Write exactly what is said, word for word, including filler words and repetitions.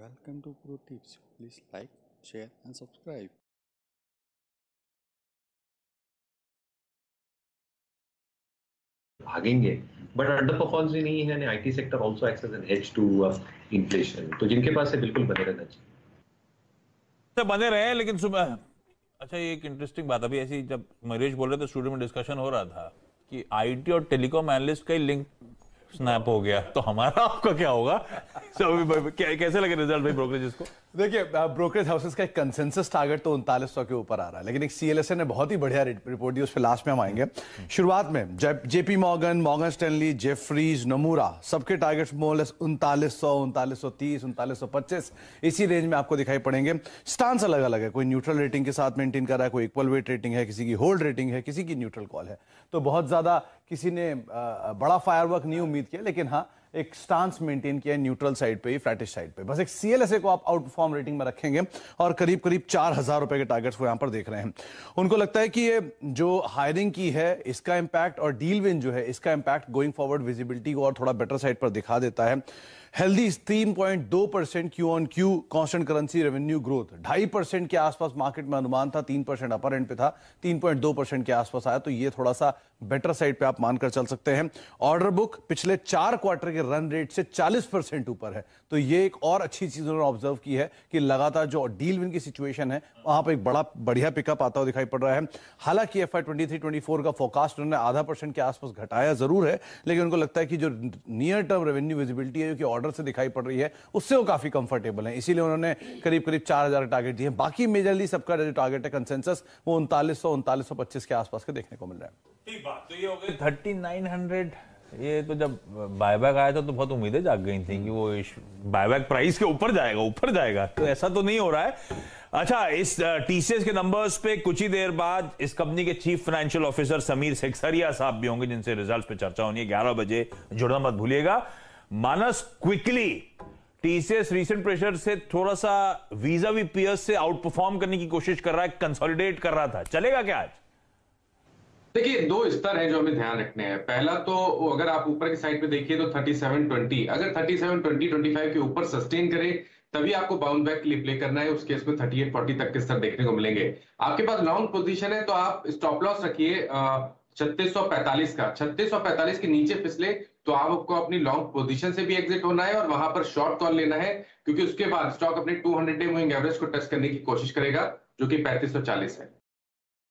Welcome to Pro Tips. Please like, share and subscribe. भागेंगे but under performance भी नहीं है ने IT sector also acts as an hedge to inflation. तो जिनके पास है बिल्कुल बने रहना चाहिए, बने रहे. लेकिन सुबह अच्छा, ये एक इंटरेस्टिंग बात अभी ऐसी जब मरेश बोल रहे थे स्टूडियो में डिस्कशन हो रहा था कि आईटी और टेलीकॉम एनालिस्ट का ही लिंक स्नैप हो गया, तो हमारा आपका क्या होगा? so, कैसे लगे रिजल्ट भाई ब्रोकरेजेस को? देखिए, ब्रोकरेज हाउसेस का एक कंसेंसस टारगेट तो उनतालीस सौ के ऊपर आ रहा है, लेकिन एक सीएलएसए ने बहुत ही बढ़िया रिपोर्ट दी, उस पर लास्ट में हम आएंगे. शुरुआत में JP Morgan, Morgan Stanley, Jefferies, Nomura, सबके टारगेट्स मोरलेस उनतालीस सौ उनतालीस सौ तीस उनतालीस सौ पच्चीस इसी रेंज में आपको दिखाई पड़ेंगे. स्टांस अलग अलग है, कोई न्यूट्रल रेटिंग के साथ मेंटेन कर रहा है, कोई इक्वल वेट रेटिंग है, किसी की होल्ड रेटिंग है, किसी की न्यूट्रल कॉल है. तो बहुत ज्यादा किसी ने बड़ा फायरवर्क नहीं उम्मीद किया, लेकिन हाँ एक स्टांस मेंटेन किया है न्यूट्रल साइड पे, फ्लैटिश साइड पे. बस एक सीएलएसए को आप आउट परफॉर्म रेटिंग में रखेंगे और करीब करीब चार हजार रुपए के टारगेट्स को यहां पर देख रहे हैं. उनको लगता है कि ये जो हायरिंग की है इसका इंपैक्ट और डील विन जो है इसका इंपैक्ट गोइंग फॉरवर्ड विजिबिलिटी को और थोड़ा बेटर साइड पर दिखा देता है. हेल्दी तीन पॉइंट दो percent Q on Q constant currency revenue growth, ढाई परसेंट के आसपास मार्केट में अनुमान था, तीन परसेंट अपर एंड पे था, तीन पॉइंट दो परसेंट के आसपास आया, तो ये थोड़ा सा बेटर साइड पे आप मानकर चल सकते हैं. ऑर्डर बुक पिछले चार क्वार्टर के रन रेट से चालीस परसेंट ऊपर है, तो ये एक और अच्छी चीज उन्होंने ऑब्जर्व की है कि लगातार जो डील विन की सिचुएशन है वहां पर एक बड़ा बढ़िया पिकअप आता हुआ दिखाई पड़ रहा है. हालांकि F I twenty three twenty four का फोरकास्ट उन्होंने आधा परसेंट के आसपास घटाया जरूर है, लेकिन उनको लगता है कि जो नियर टर्म रेवेन्यू विजिबिलिटी है जो कि ऑर्डर से दिखाई पड़ रही है उससे वो काफी कंफर्टेबल है, इसीलिए उन्होंने करीब करीब चार हजार टारगेट दिए. बाकी मेजरली सबका जो टारगेट है कंसेंसस वो उनतालीस सौ उनतालीस सौ पच्चीस के आसपास के देखने को मिल रहा है. ठीक बात, तो ये हो गई थर्टी नाइन हंड्रेड. ये तो जब बायबैक आया था तो बहुत उम्मीदें जाग गई थी कि वो बायबैक प्राइस के ऊपर जाएगा ऊपर जाएगा तो ऐसा तो नहीं हो रहा है. अच्छा, इस टीसीएस के नंबर्स पे कुछ ही देर बाद इस कंपनी के chief financial officer Sameer Seksaria साहब भी होंगे, जिनसे रिजल्ट्स पे चर्चा होनी है ग्यारह बजे. जुड़ना मत भूलिएगा. Manas, quickly TCS recent pressure से थोड़ा सा वीजा वी पीयर्स से आउट परफॉर्म करने की कोशिश कर रहा है, कंसोलिडेट कर रहा था, चलेगा क्या आज? देखिए, दो स्तर हैं जो हमें ध्यान रखने हैं. पहला तो अगर आप ऊपर की साइड पे देखिए तो थर्टी सेवन ट्वेंटी, अगर thirty seven twenty, twenty five के ऊपर सस्टेन करे तभी आपको बाउंड बैक के लिए प्ले करना है. उस केस में थर्टी एट फोर्टी तक के स्तर देखने को मिलेंगे. आपके पास लॉन्ग पोजीशन है तो आप स्टॉप लॉस रखिए छत्तीस सौ पैंतालीस का. छत्तीस सौ पैंतालीस के नीचे फिसले तो आपको अपनी लॉन्ग पोजीशन से भी एग्जिट होना है और वहां पर शॉर्ट कॉल लेना है, क्योंकि उसके बाद स्टॉक अपने two hundred day moving average को टच करने की कोशिश करेगा जो कि पैंतीस सौ चालीस है.